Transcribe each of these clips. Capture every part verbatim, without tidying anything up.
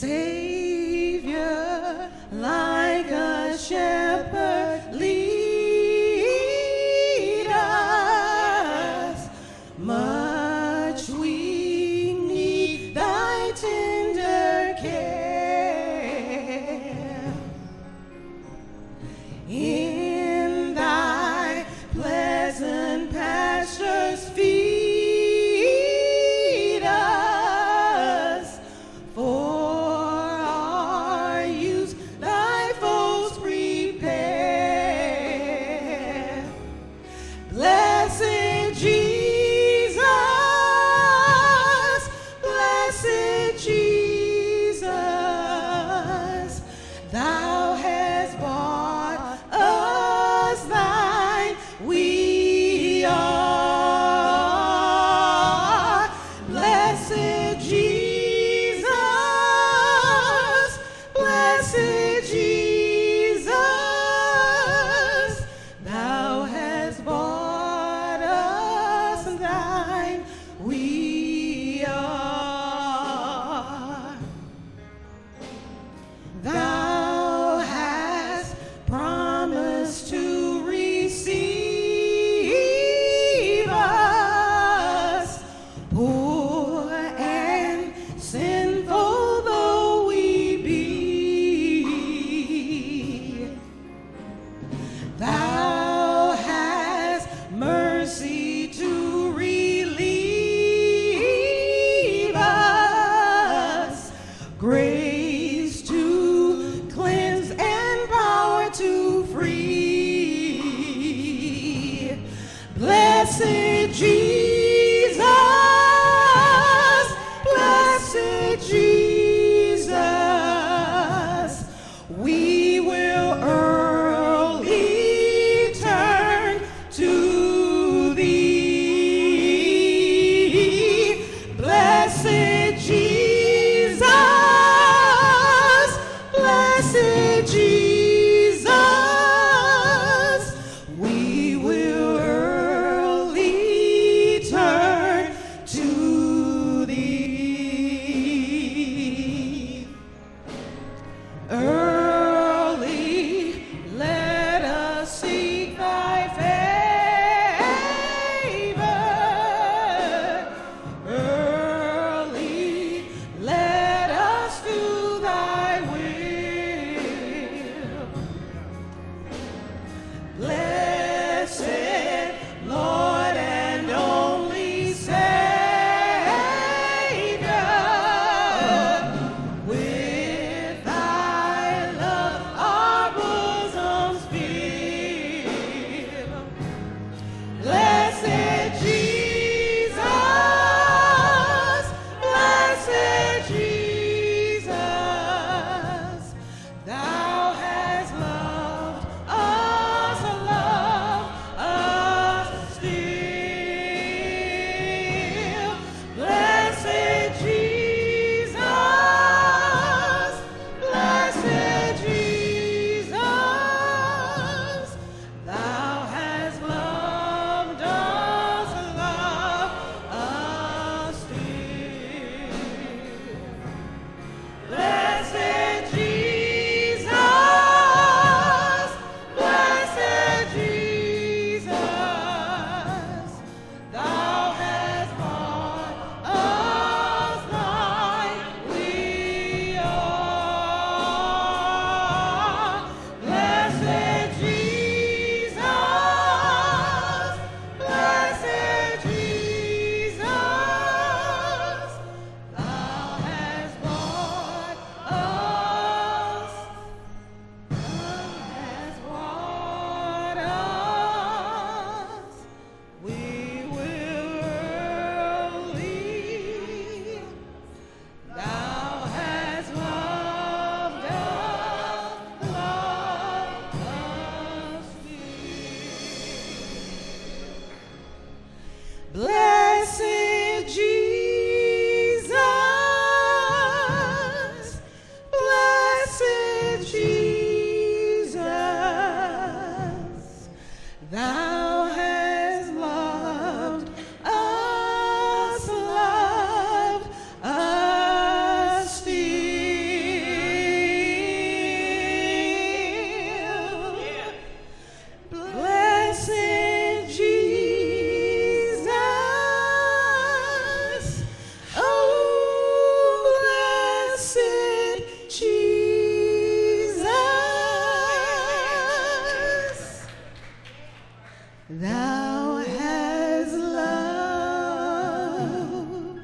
Savior, like a shepherd, lead us. Much we need thy tender care. In thy pleasant pastures feed. Thou hast bought us thine, we are. Blessed Jesus, blessed Jesus, thou hast bought us thine, we are. Thou grace to cleanse and power to free. Blessed Jesus, blessed Jesus, we will early turn to thee. Blessed Jesus. Early let us seek thy favor. Early let us do thy will. Blessed Lord and only Savior, with blessed Jesus, blessed Jesus, thou hast loved us, loved us still. Thou hast love,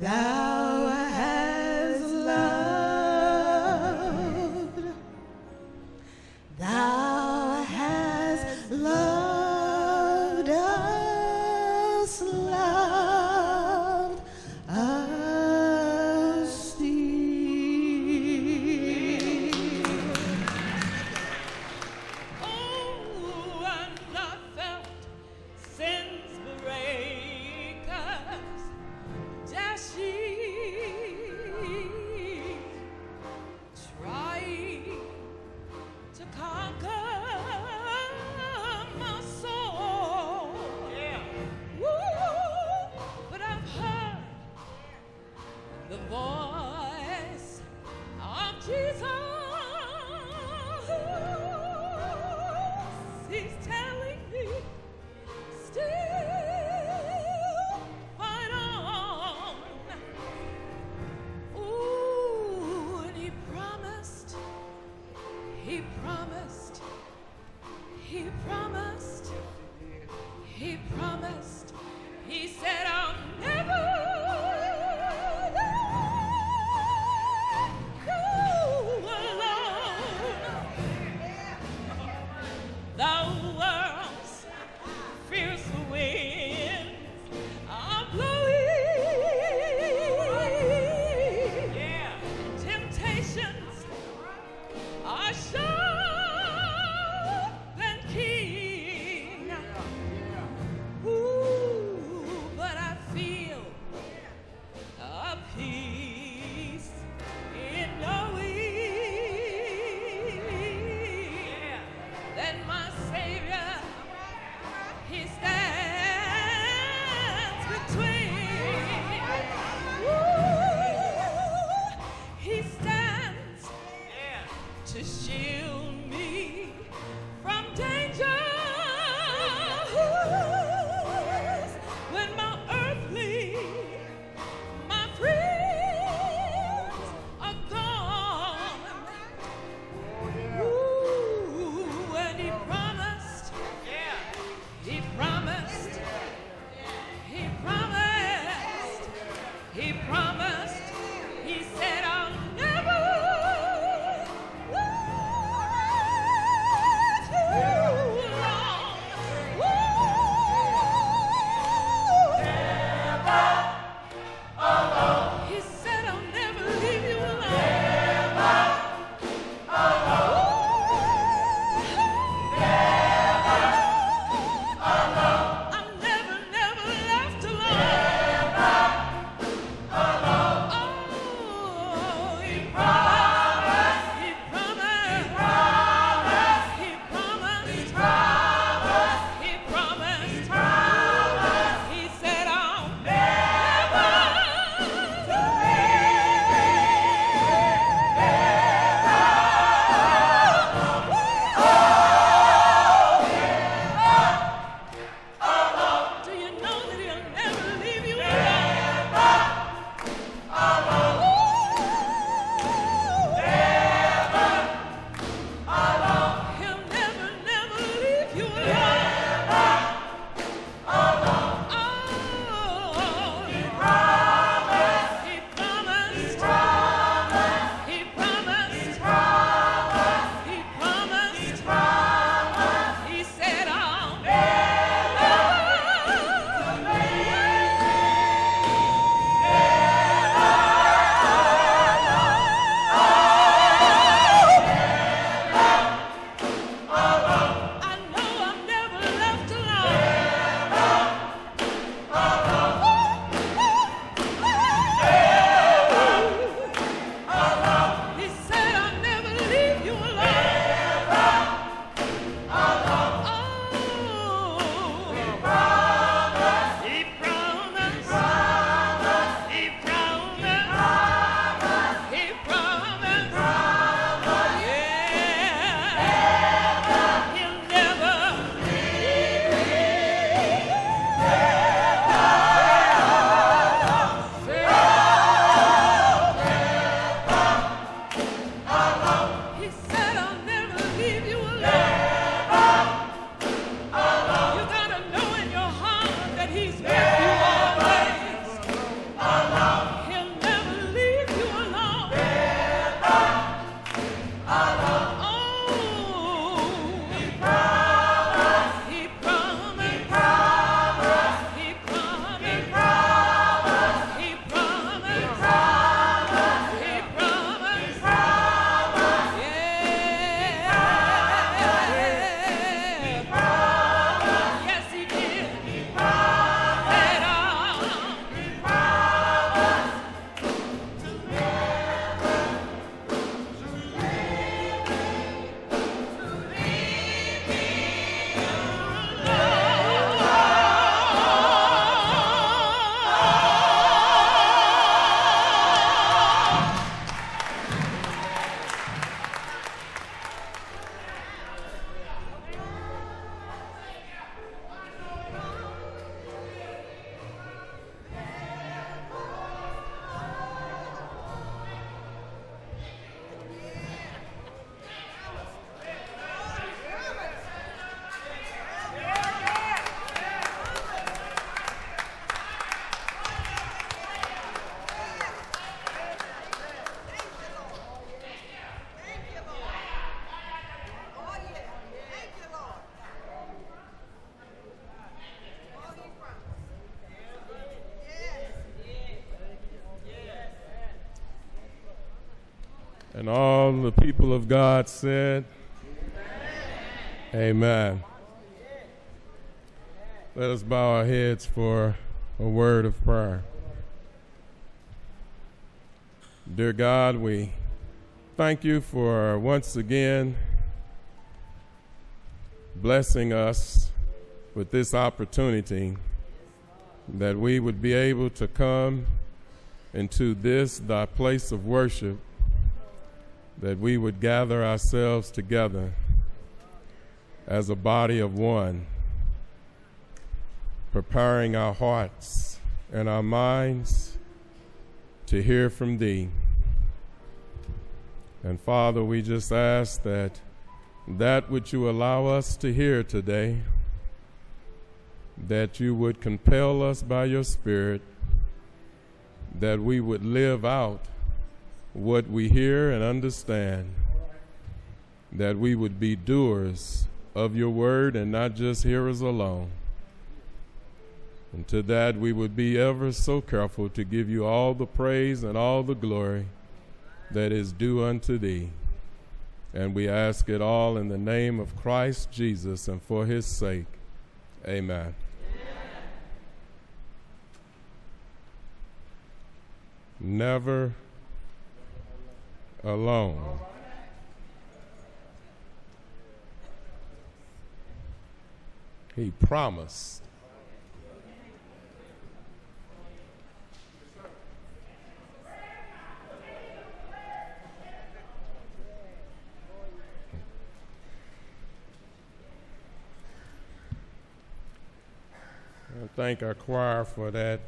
Thou hast loved, Thou hast loved us, loved us deep. The voice of Jesus, He's telling me, still fight on. Ooh, and He promised, He promised, He promised, He promised, He said, I'll never. But I And all the people of God said, amen. Let us bow our heads for a word of prayer. Dear God, we thank you for once again blessing us with this opportunity that we would be able to come into this, thy place of worship, that we would gather ourselves together as a body of one, preparing our hearts and our minds to hear from thee. And Father, we just ask that that which you allow us to hear today, that you would compel us by your Spirit, that we would live out what we hear and understand, that we would be doers of your word and not just hearers alone. And to that we would be ever so careful to give you all the praise and all the glory that is due unto thee. And we ask it all in the name of Christ Jesus and for his sake. Amen. Never alone. He promised. I thank our choir for that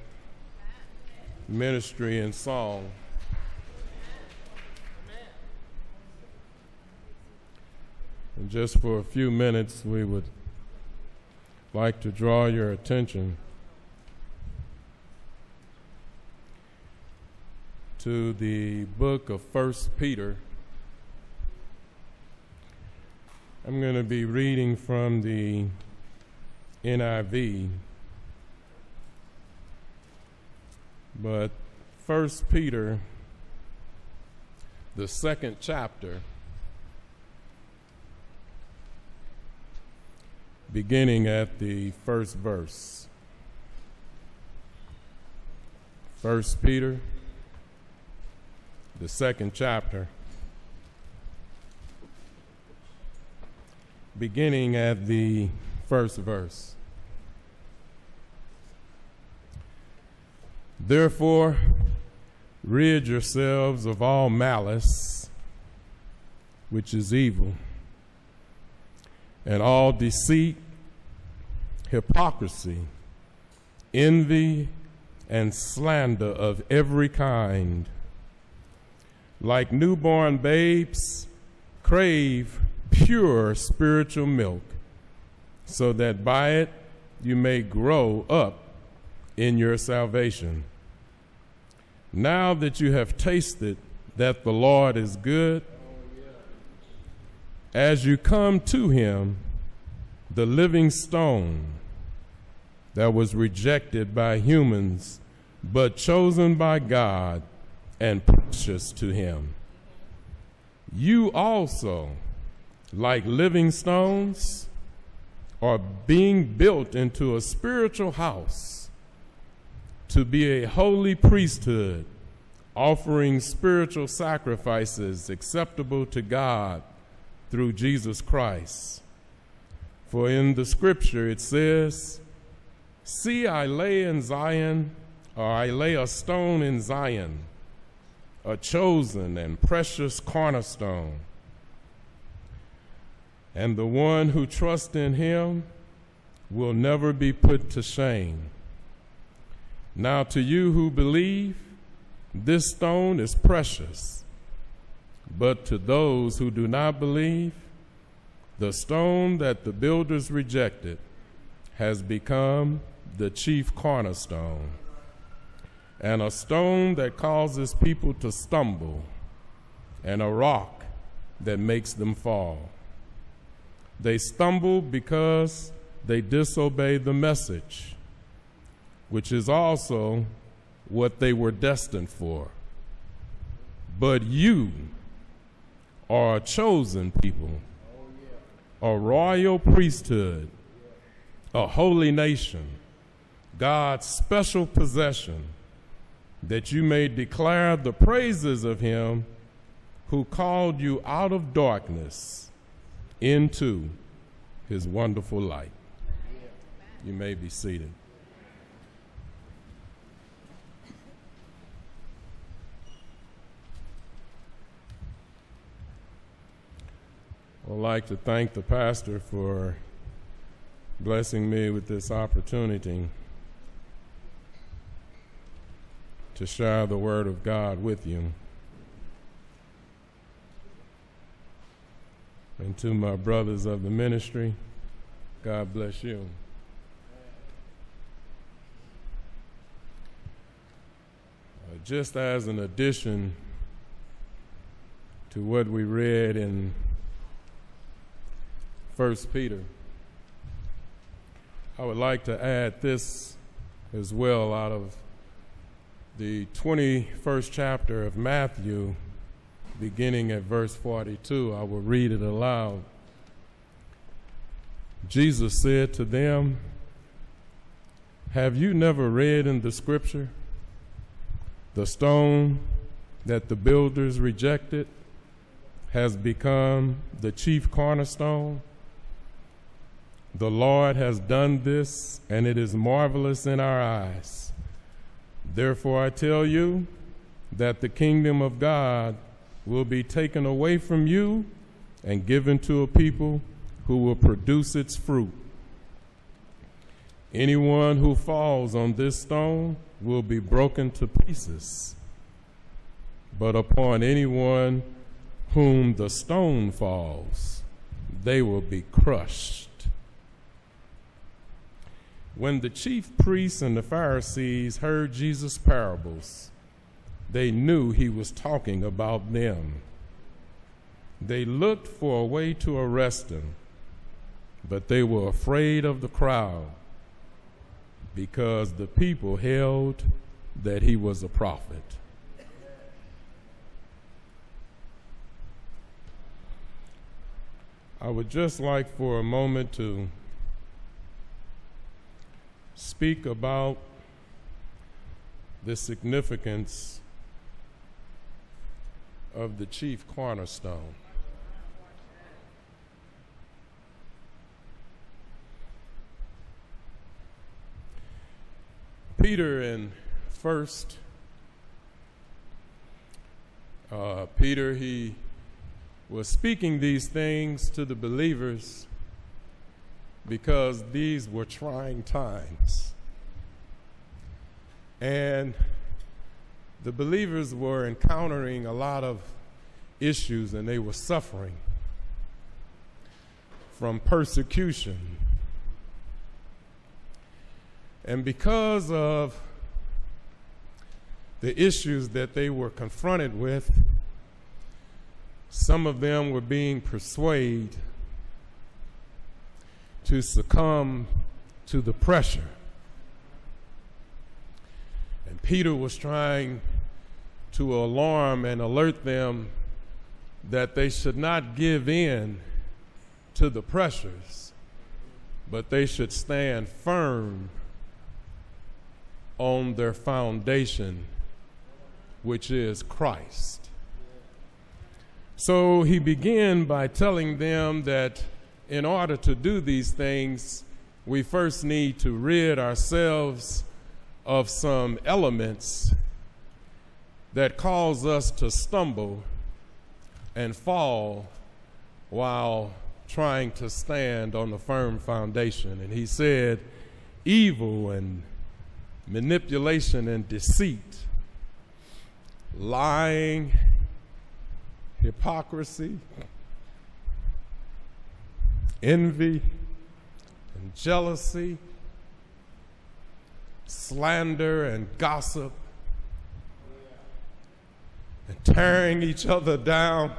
ministry and song. And just for a few minutes, we would like to draw your attention to the book of First Peter. I'm going to be reading from the N I V. But First Peter, the second chapter, beginning at the first verse. First Peter, the second chapter, beginning at the first verse. Therefore, rid yourselves of all malice, which is evil, and all deceit, hypocrisy, envy, and slander of every kind. Like newborn babes, crave pure spiritual milk, so that by it you may grow up in your salvation, now that you have tasted that the Lord is good. As you come to him, the living stone that was rejected by humans, but chosen by God and precious to him. You also, like living stones, are being built into a spiritual house to be a holy priesthood, offering spiritual sacrifices acceptable to God through Jesus Christ. For in the scripture it says, see, I lay in Zion, or I lay a stone in Zion, a chosen and precious cornerstone. And the one who trusts in him will never be put to shame. Now to you who believe, this stone is precious. But to those who do not believe, the stone that the builders rejected has become the chief cornerstone, and a stone that causes people to stumble, and a rock that makes them fall. They stumble because they disobey the message, which is also what they were destined for. But you are a chosen people, a royal priesthood, a holy nation, God's special possession, that you may declare the praises of him who called you out of darkness into his wonderful light. You may be seated. I'd like to thank the pastor for blessing me with this opportunity to share the word of God with you. And to my brothers of the ministry, God bless you. Uh, just as an addition to what we read in First Peter, I would like to add this as well out of the twenty-first chapter of Matthew, beginning at verse forty-two, I will read it aloud. Jesus said to them, "Have you never read in the scripture, the stone that the builders rejected has become the chief cornerstone? The Lord has done this, and it is marvelous in our eyes. Therefore I tell you that the kingdom of God will be taken away from you and given to a people who will produce its fruit. Anyone who falls on this stone will be broken to pieces, but upon anyone whom the stone falls, they will be crushed." When the chief priests and the Pharisees heard Jesus' parables, they knew he was talking about them. They looked for a way to arrest him, but they were afraid of the crowd because the people held that he was a prophet. I would just like for a moment to speak about the significance of the chief cornerstone. Peter in first, uh, Peter, he was speaking these things to the believers because these were trying times. And the believers were encountering a lot of issues, and they were suffering from persecution. And because of the issues that they were confronted with, some of them were being persuaded to succumb to the pressure. And Peter was trying to alarm and alert them that they should not give in to the pressures, but they should stand firm on their foundation, which is Christ. So he began by telling them that in order to do these things, we first need to rid ourselves of some elements that cause us to stumble and fall while trying to stand on the firm foundation. And he said, evil and manipulation and deceit, lying, hypocrisy, envy and jealousy, slander and gossip, and tearing each other down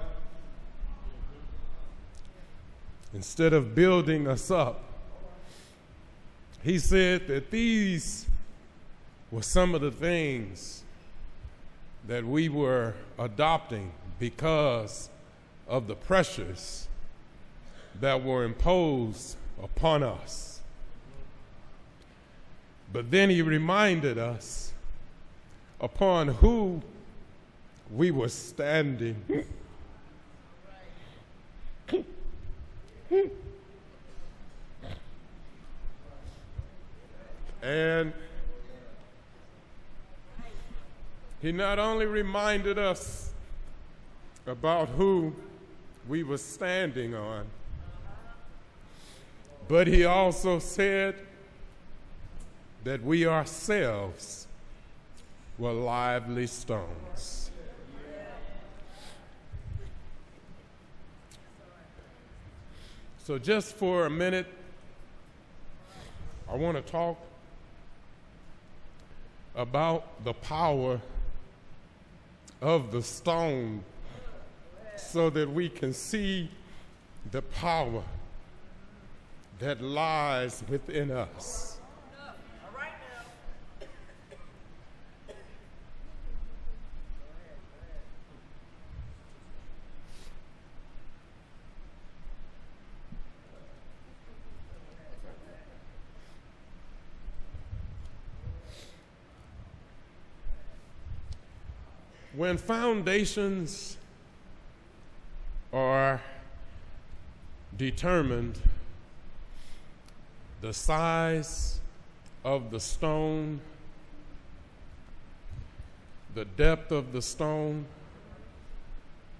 instead of building us up. He said that these were some of the things that we were adopting because of the pressures that were imposed upon us. But then he reminded us upon who we were standing. And he not only reminded us about who we were standing on, but he also said that we ourselves were lively stones. So just for a minute, I want to talk about the power of the stone so that we can see the power that lies within us. All right now. When foundations are determined, the size of the stone, the depth of the stone,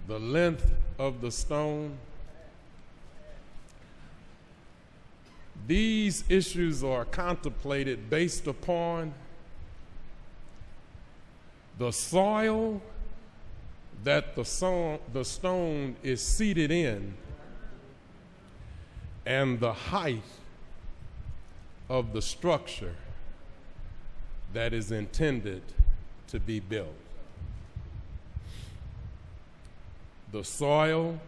the length of the stone, these issues are contemplated based upon the soil that the, so the stone is seated in and the height of the structure that is intended to be built. The soil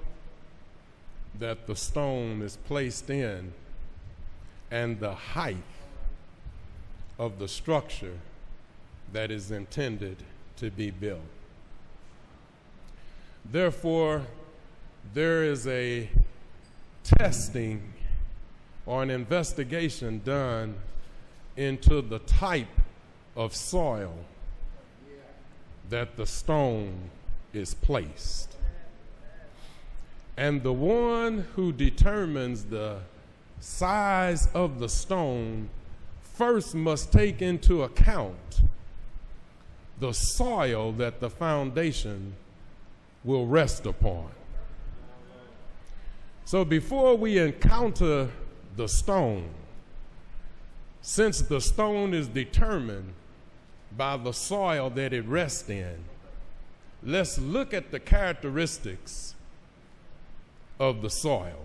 that the stone is placed in and the height of the structure that is intended to be built. Therefore, there is a testing or an investigation done into the type of soil that the stone is placed. And the one who determines the size of the stone first must take into account the soil that the foundation will rest upon. So before we encounter the stone, since the stone is determined by the soil that it rests in, let's look at the characteristics of the soil.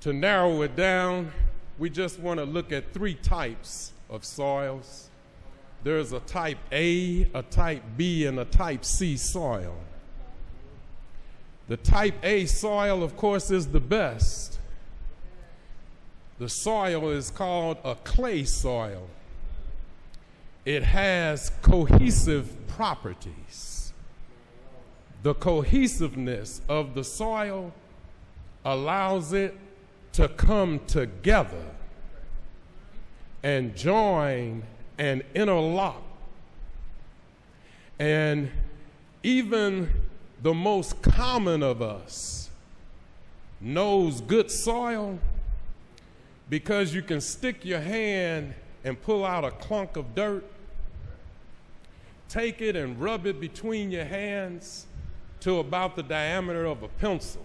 To narrow it down, we just want to look at three types of soils. There's a type A, a type B, and a type C soil. The type A soil, of course, is the best. The soil is called a clay soil. It has cohesive properties. The cohesiveness of the soil allows it to come together and join and interlock. And even the most common of us knows good soil because you can stick your hand and pull out a clump of dirt, take it and rub it between your hands to about the diameter of a pencil.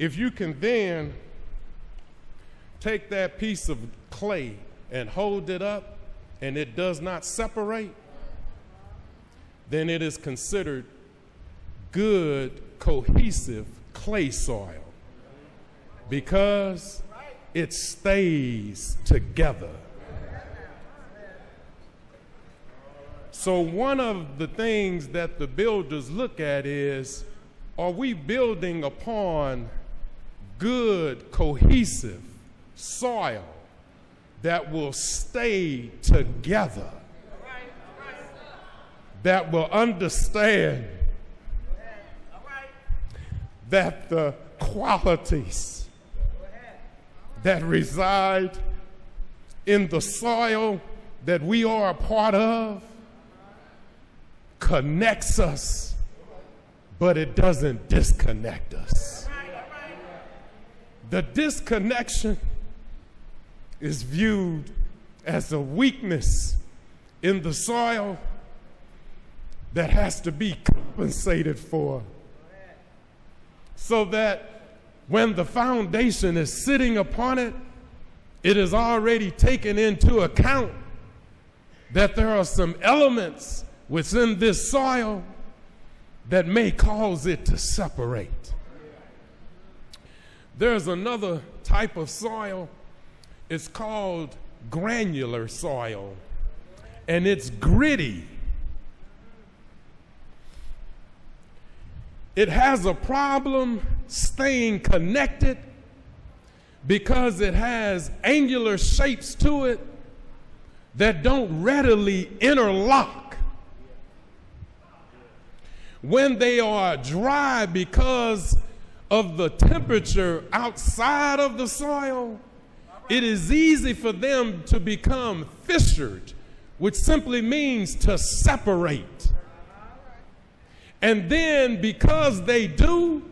If you can then take that piece of clay and hold it up and it does not separate, then it is considered good, cohesive clay soil because it stays together. So one of the things that the builders look at is, are we building upon good, cohesive soil that will stay together? that will understand that the qualities that reside in the soil that we are a part of connects us, but it doesn't disconnect us. The disconnection is viewed as a weakness in the soil that has to be compensated for, so that when the foundation is sitting upon it, it is already taken into account that there are some elements within this soil that may cause it to separate. There's another type of soil. It's called granular soil, and it's gritty. It has a problem staying connected because it has angular shapes to it that don't readily interlock. When they are dry because of the temperature outside of the soil, it is easy for them to become fissured, which simply means to separate. And then because they do,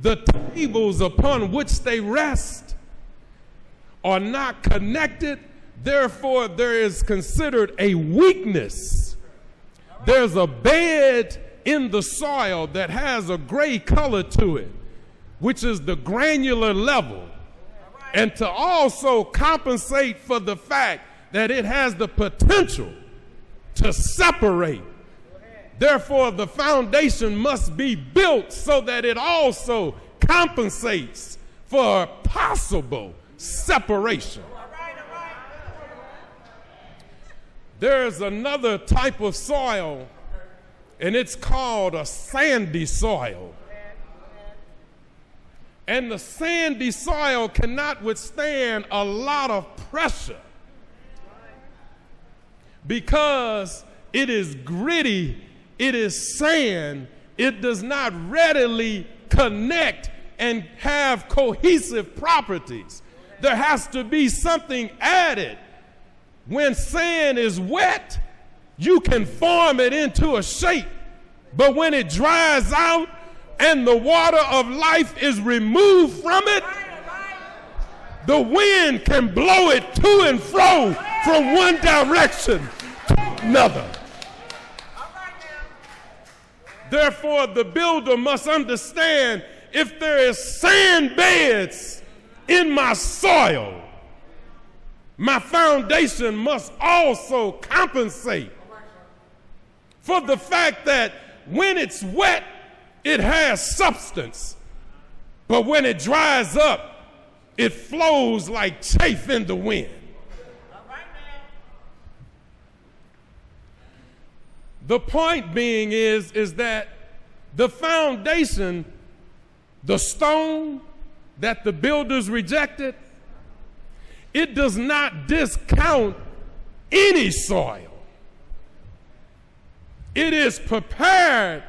the tables upon which they rest are not connected. Therefore, there is considered a weakness. There's a bed in the soil that has a gray color to it, which is the granular level. And to also compensate for the fact that it has the potential to separate, therefore, the foundation must be built so that it also compensates for possible separation. There's another type of soil, and it's called a sandy soil. And the sandy soil cannot withstand a lot of pressure because it is gritty. It is sand. It does not readily connect and have cohesive properties. There has to be something added. When sand is wet, you can form it into a shape. But when it dries out and the water of life is removed from it, the wind can blow it to and fro from one direction to another. Therefore, the builder must understand, if there is sand beds in my soil, my foundation must also compensate for the fact that when it's wet, it has substance. But when it dries up, it flows like chaff in the wind. The point being is, is that the foundation, the stone that the builders rejected, it does not discount any soil. It is prepared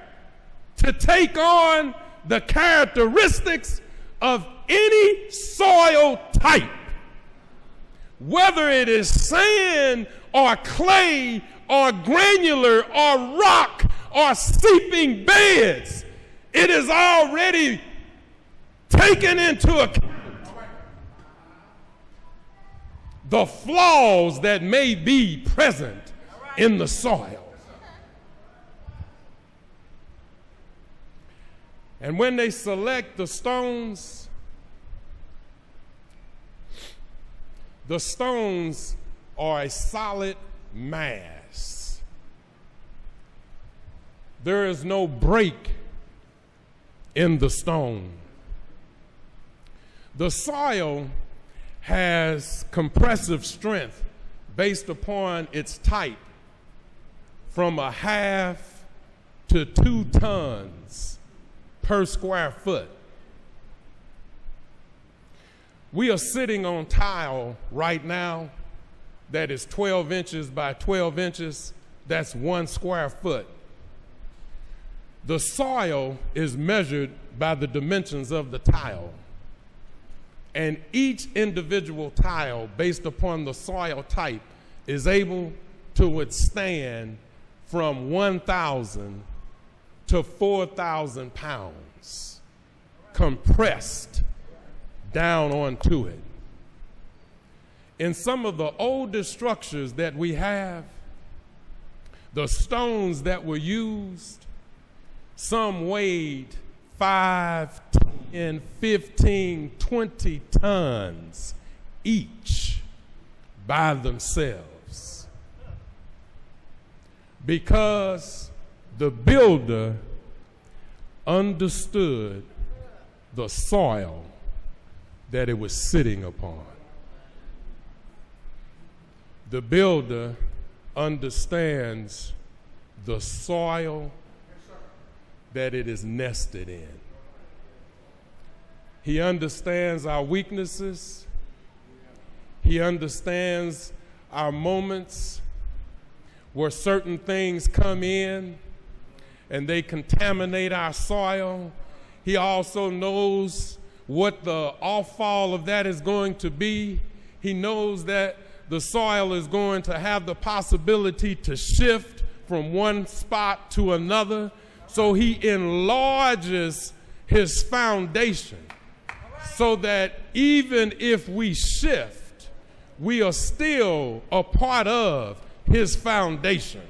to take on the characteristics of any soil type, whether it is sand or clay or granular or rock or seeping beds. It is already taken into account the flaws that may be present in the soil. And when they select the stones, the stones are a solid mass. There is no break in the stone. The soil has compressive strength based upon its type from a half to two tons per square foot. We are sitting on tile right now that is twelve inches by twelve inches that's one square foot. The soil is measured by the dimensions of the tile. And each individual tile, based upon the soil type, is able to withstand from one thousand to four thousand pounds compressed down onto it. In some of the oldest structures that we have, the stones that were used, some weighed five, ten, fifteen, twenty tons each by themselves, because the builder understood the soil that it was sitting upon. The builder understands the soil that it is nested in. He understands our weaknesses. He understands our moments where certain things come in and they contaminate our soil. He also knows what the offal of that is going to be. He knows that the soil is going to have the possibility to shift from one spot to another. So he enlarges his foundation so that even if we shift, we are still a part of his foundation.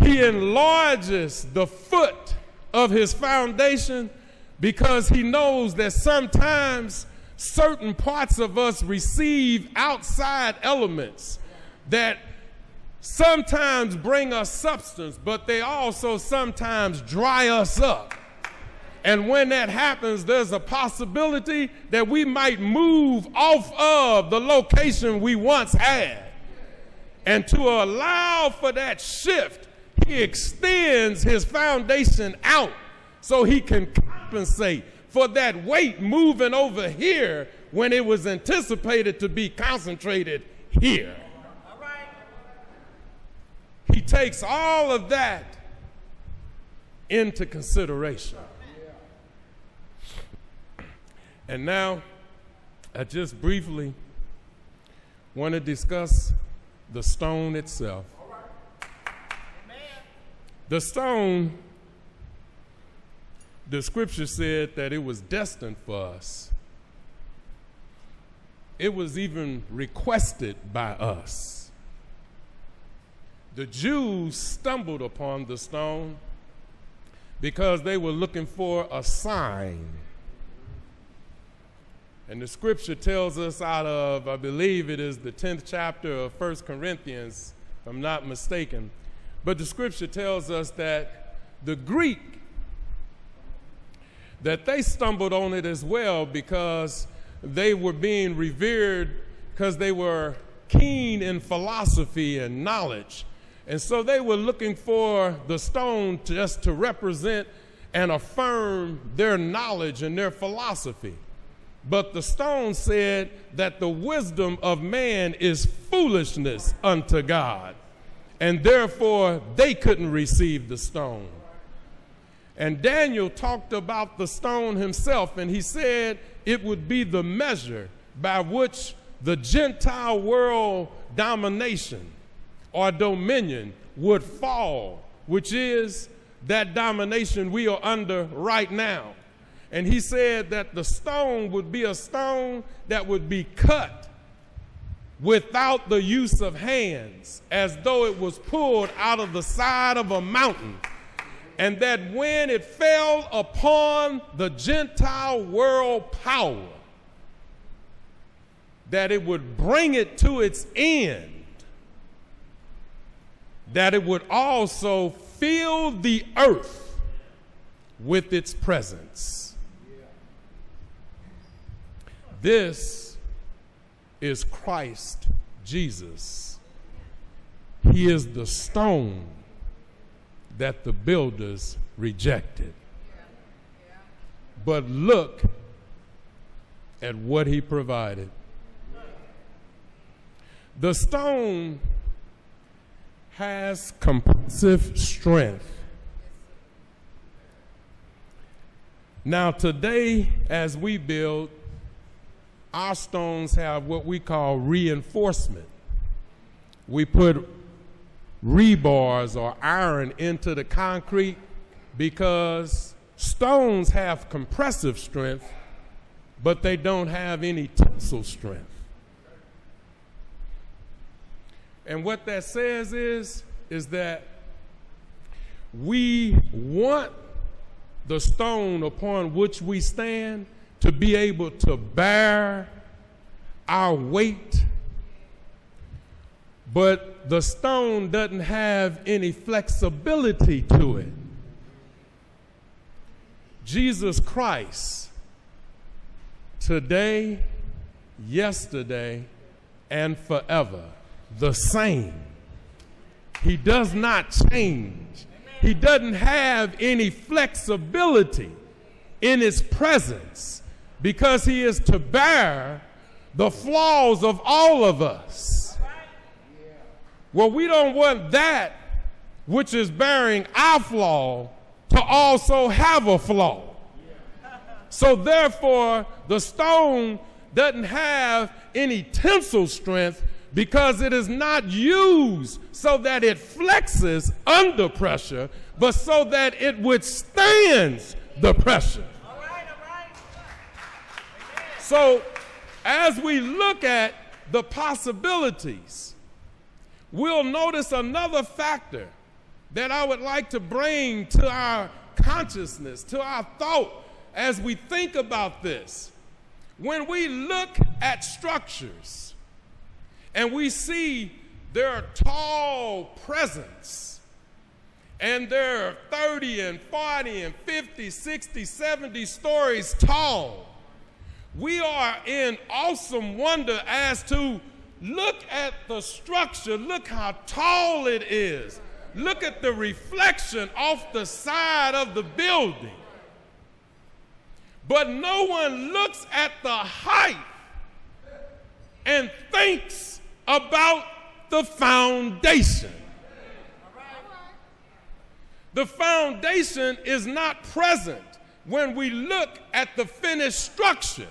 He enlarges the foot of his foundation because he knows that sometimes certain parts of us receive outside elements that sometimes bring us substance, but they also sometimes dry us up. And when that happens, there's a possibility that we might move off of the location we once had. And to allow for that shift, he extends his foundation out so he can compensate for that weight moving over here when it was anticipated to be concentrated here. All right. He takes all of that into consideration. And now, I just briefly want to discuss the stone itself. All right. Amen. The stone, the scripture said that it was destined for us. It was even requested by us. The Jews stumbled upon the stone because they were looking for a sign. And the scripture tells us out of, I believe it is the tenth chapter of First Corinthians, if I'm not mistaken. But the scripture tells us that the Greek, that they stumbled on it as well because they were being revered because they were keen in philosophy and knowledge. And so they were looking for the stone just to represent and affirm their knowledge and their philosophy. But the stone said that the wisdom of man is foolishness unto God, and therefore they couldn't receive the stone. And Daniel talked about the stone himself, and he said it would be the measure by which the Gentile world domination or dominion would fall, which is that domination we are under right now. And he said that the stone would be a stone that would be cut without the use of hands, as though it was pulled out of the side of a mountain. And that when it fell upon the Gentile world power, that it would bring it to its end, that it would also fill the earth with its presence. This is Christ Jesus. He is the stone that the builders rejected. But look at what he provided. The stone has compulsive strength. Now today, as we build, our stones have what we call reinforcement. We put rebars or iron into the concrete because stones have compressive strength, but they don't have any tensile strength. And what that says is, is that we want the stone upon which we stand to be able to bear our weight, but the stone doesn't have any flexibility to it. Jesus Christ, today, yesterday, and forever, the same. He does not change. He doesn't have any flexibility in his presence because he is to bear the flaws of all of us. Well, we don't want that which is bearing our flaw to also have a flaw. So therefore, the stone doesn't have any tensile strength because it is not used so that it flexes under pressure, but so that it withstands the pressure. All right, all right. So as we look at the possibilities, we'll notice another factor that I would like to bring to our consciousness, to our thought as we think about this. When we look at structures, and we see their tall presence, and they're thirty and forty and fifty, sixty, seventy stories tall. We are in awesome wonder as to look at the structure, look how tall it is. Look at the reflection off the side of the building. But no one looks at the height and thinks about the foundation. The foundation is not present when we look at the finished structure.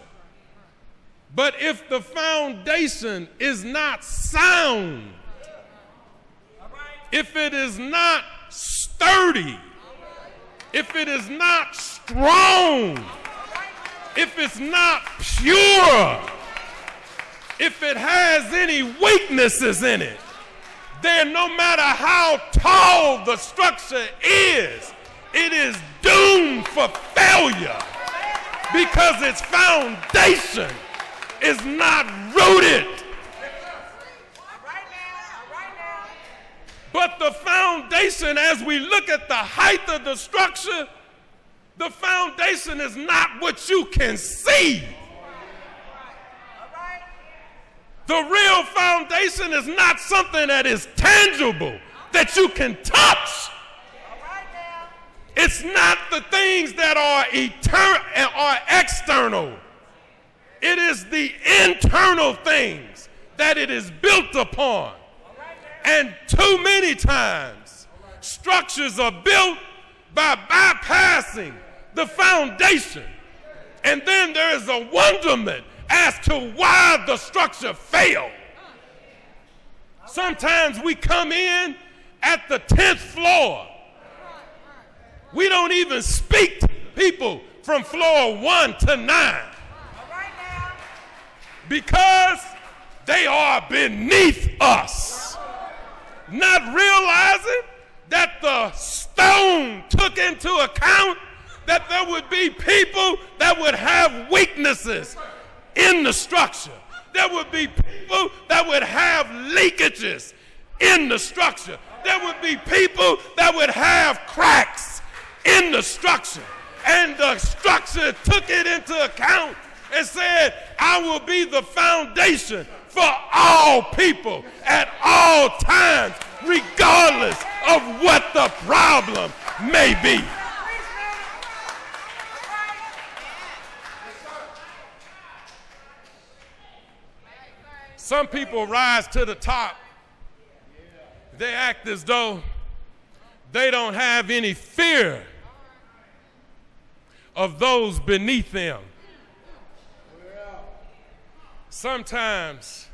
But if the foundation is not sound, if it is not sturdy, if it is not strong, if it's not pure, if it has any weaknesses in it, then no matter how tall the structure is, it is doomed for failure because its foundation is not rooted. But the foundation, as we look at the height of the structure, the foundation is not what you can see. The real foundation is not something that is tangible, that you can touch. It's not the things that are eternal, are external. It is the internal things that it is built upon. And too many times, structures are built by bypassing the foundation. And then there is a wonderment as to why the structure failed. Sometimes we come in at the tenth floor. We don't even speak to people from floor one to nine because they are beneath us, not realizing that the stone took into account that there would be people that would have weaknesses in the structure. There would be people that would have leakages in the structure. There would be people that would have cracks in the structure. And the structure took it into account and said, I will be the foundation for all people at all times, regardless of what the problem may be. Some people rise to the top They act as though they don't have any fear of those beneath them. Sometimes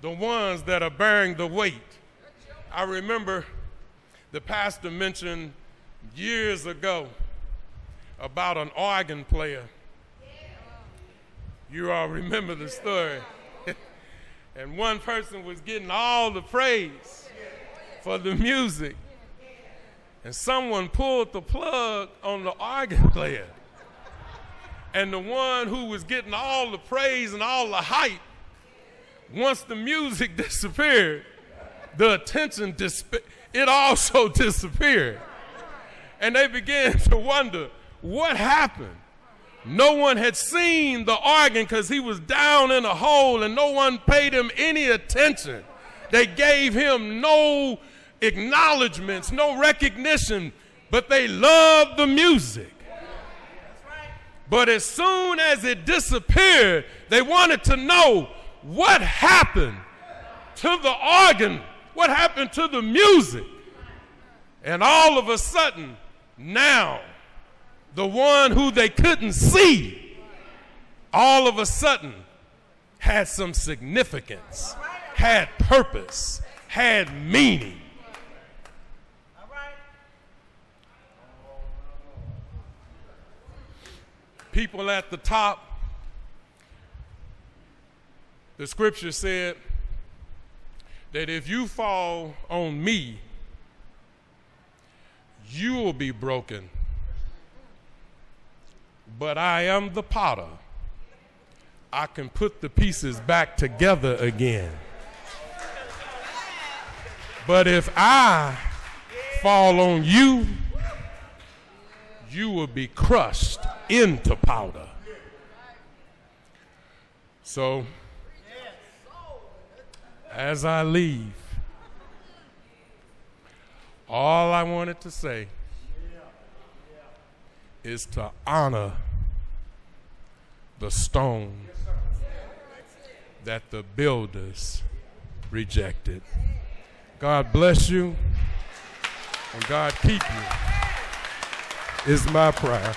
the ones that are bearing the weight. I remember the pastor mentioned years ago about an organ player. You all remember the story. And one person was getting all the praise for the music. And someone pulled the plug on the organ player. And the one who was getting all the praise and all the hype, once the music disappeared, the attention, it also disappeared. And they began to wonder, what happened? No one had seen the organ because he was down in a hole and no one paid him any attention. They gave him no acknowledgments, no recognition, but they loved the music. But as soon as it disappeared, they wanted to know what happened to the organ, what happened to the music. And all of a sudden, now, the one who they couldn't see, all of a sudden, had some significance, had purpose, had meaning. People at the top, the scripture said that if you fall on me, you will be broken. But I am the potter. I can put the pieces back together again. But if I fall on you, you will be crushed into powder. So, as I leave, all I wanted to say is to honor the stone that the builders rejected. God bless you and God keep you is my prayer.